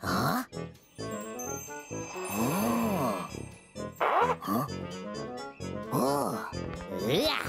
Huh? Oh. Huh? Oh. Yeah.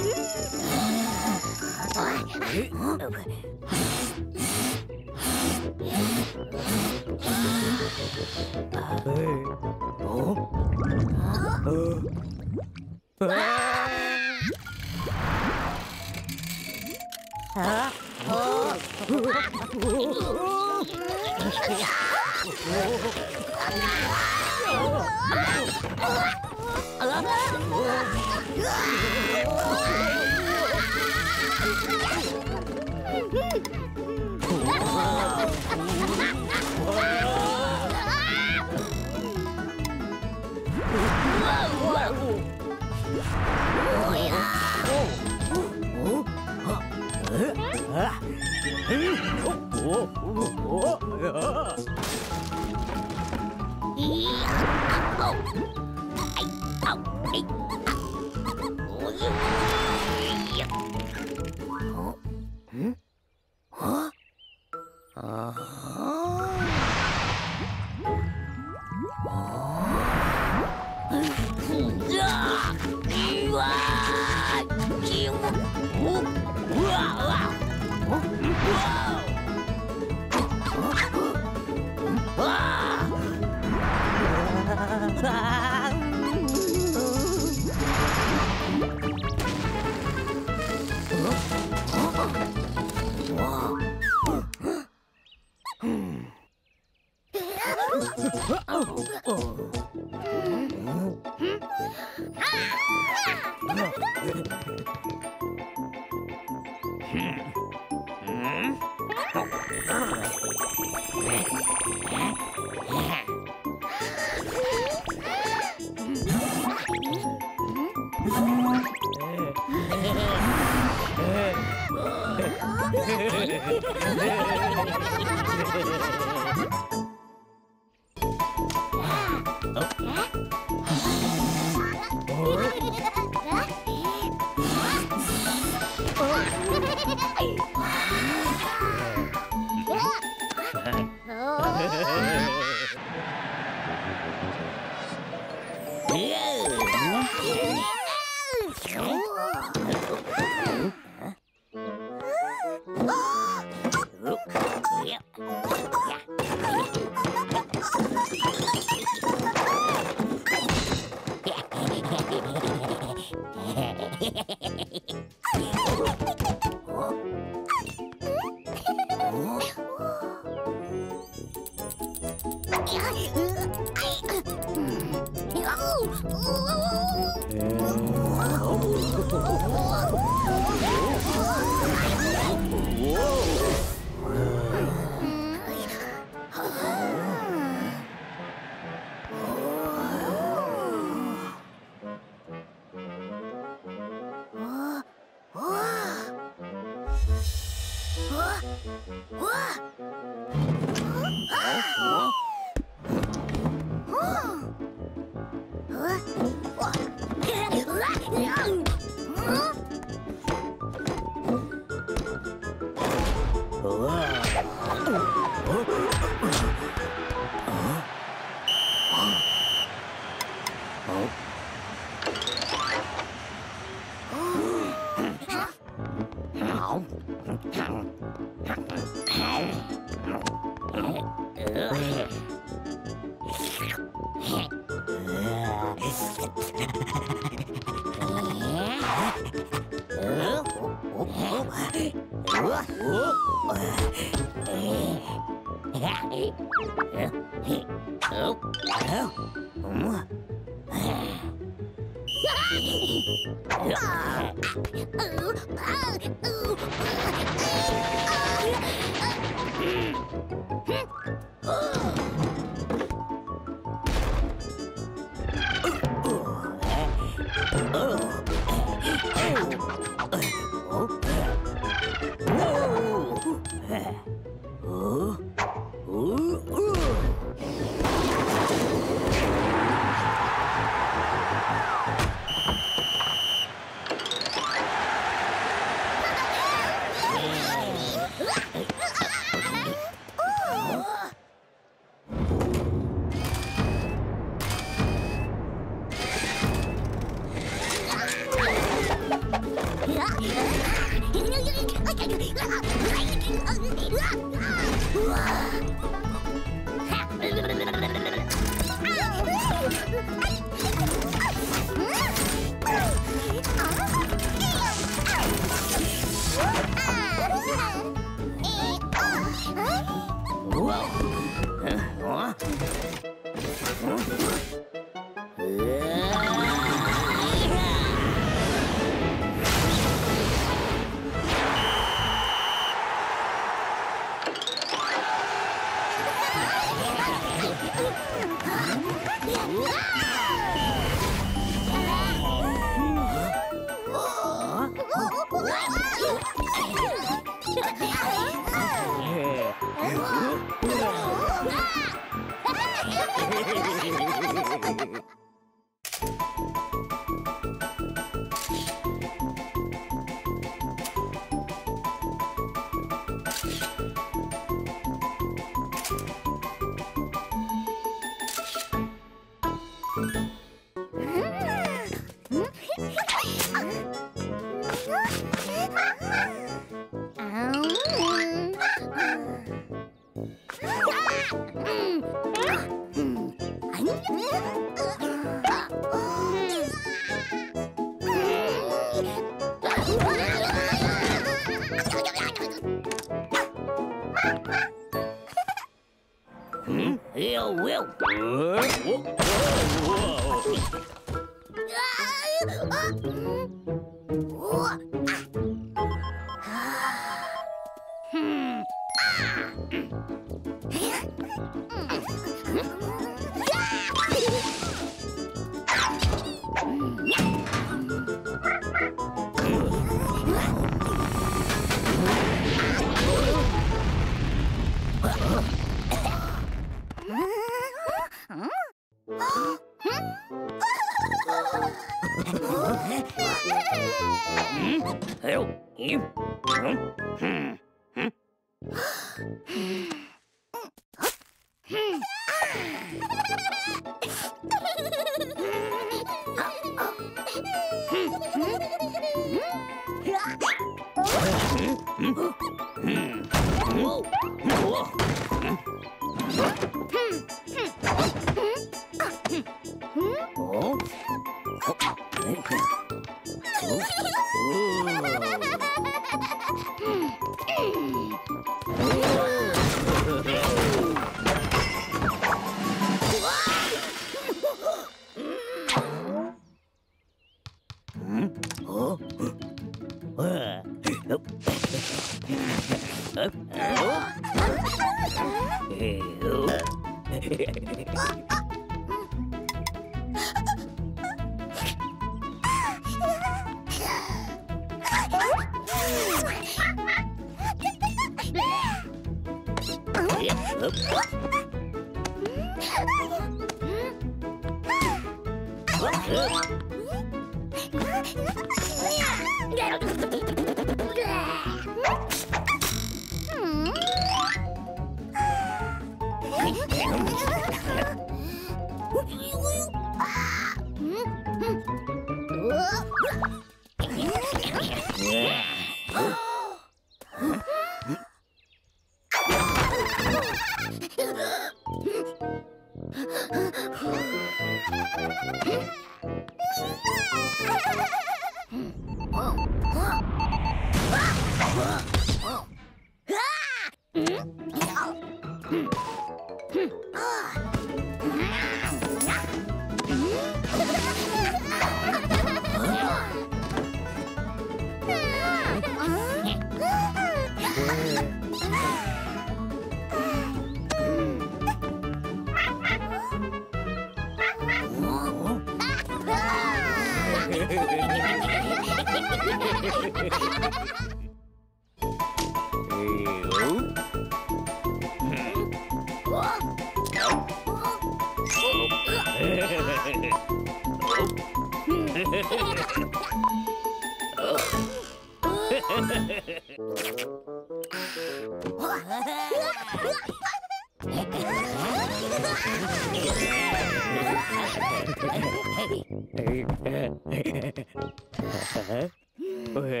Okay. Oh,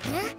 Whoa!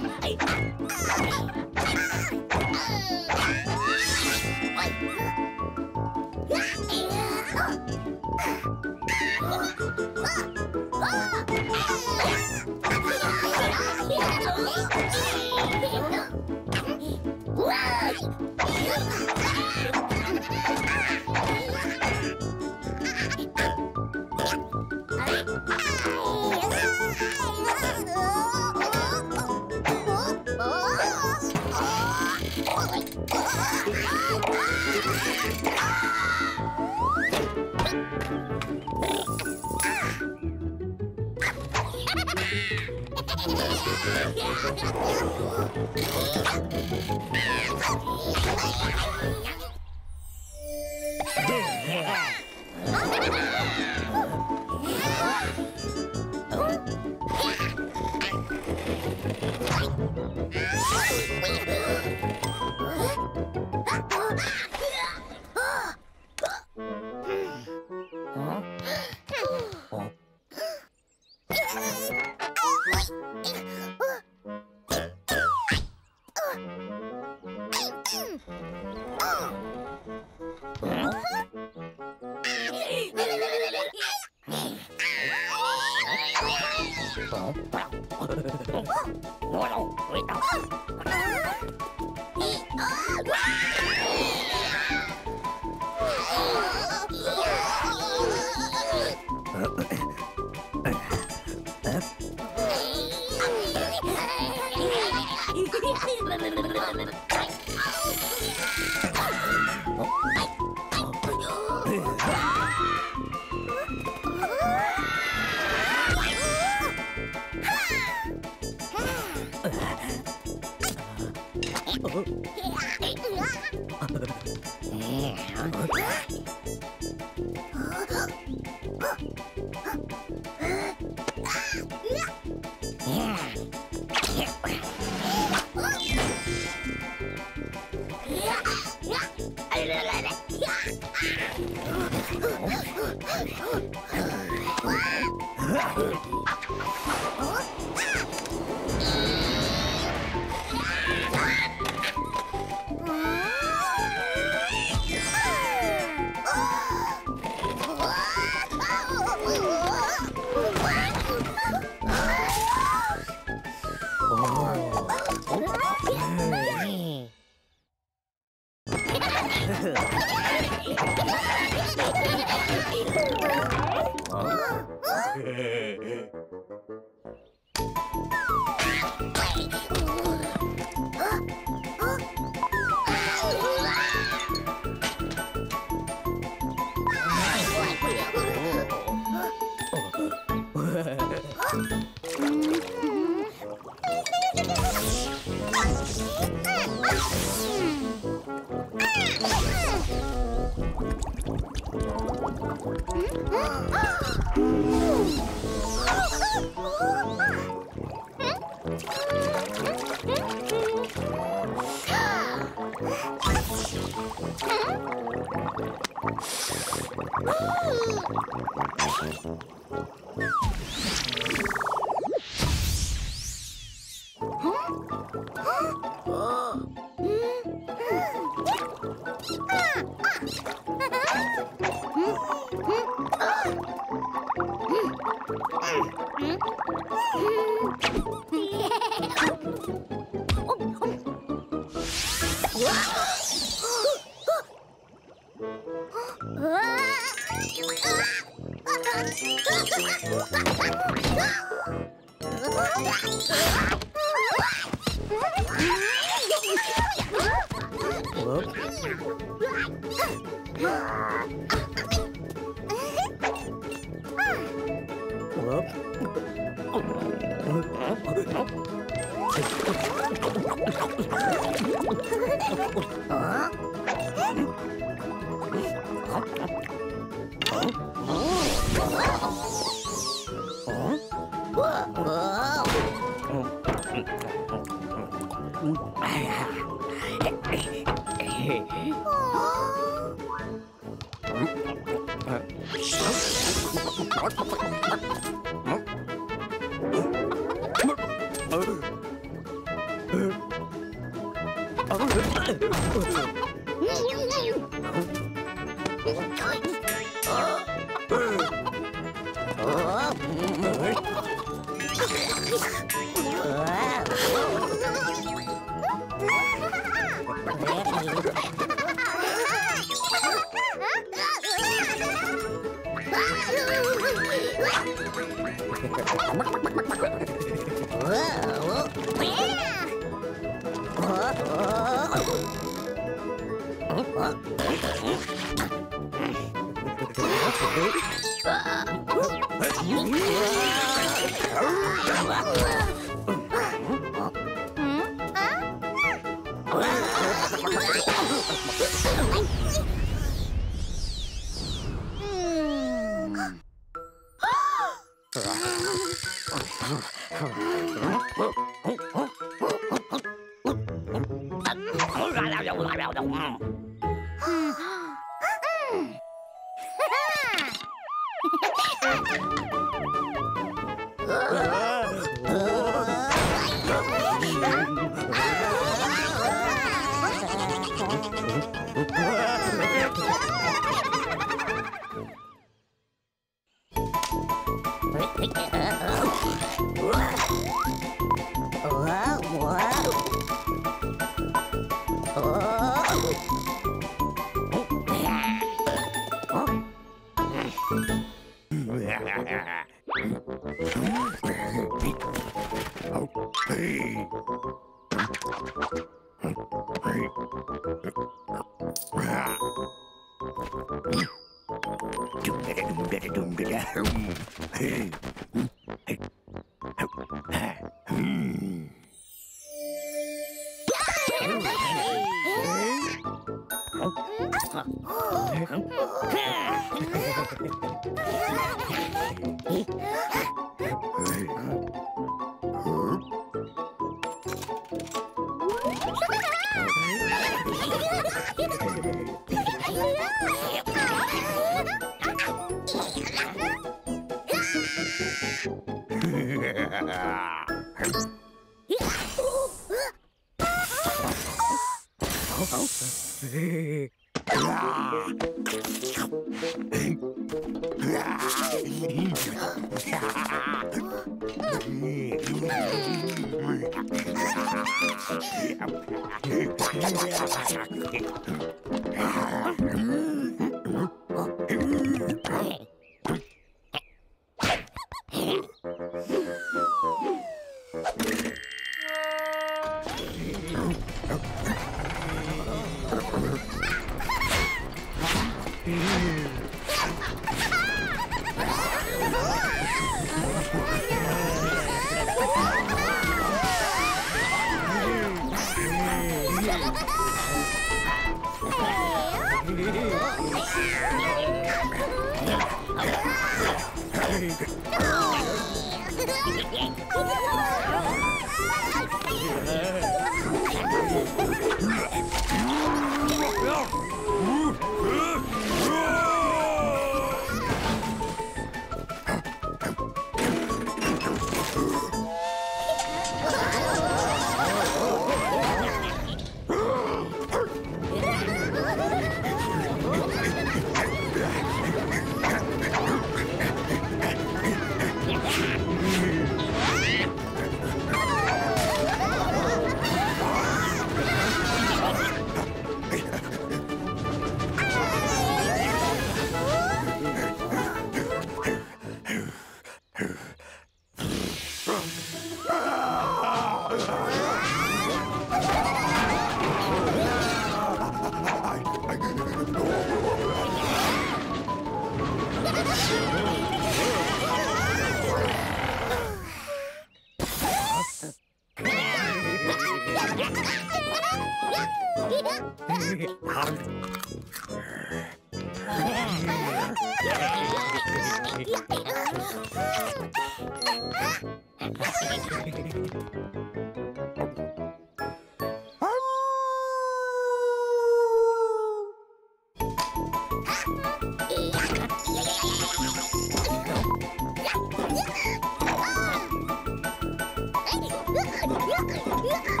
Yeah.